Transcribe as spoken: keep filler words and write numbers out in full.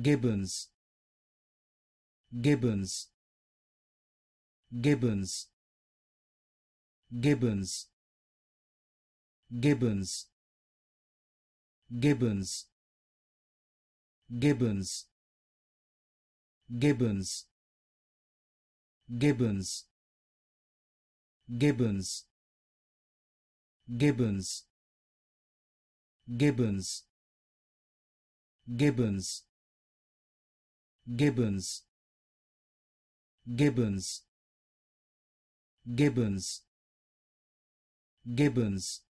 Gibbons, Gibbons, Gibbons, Gibbons, Gibbons, Gibbons, Gibbons, Gibbons, Gibbons, Gibbons, Gibbons, Gibbons, Gibbons, Gibbons, Gibbons, Gibbons, Gibbons,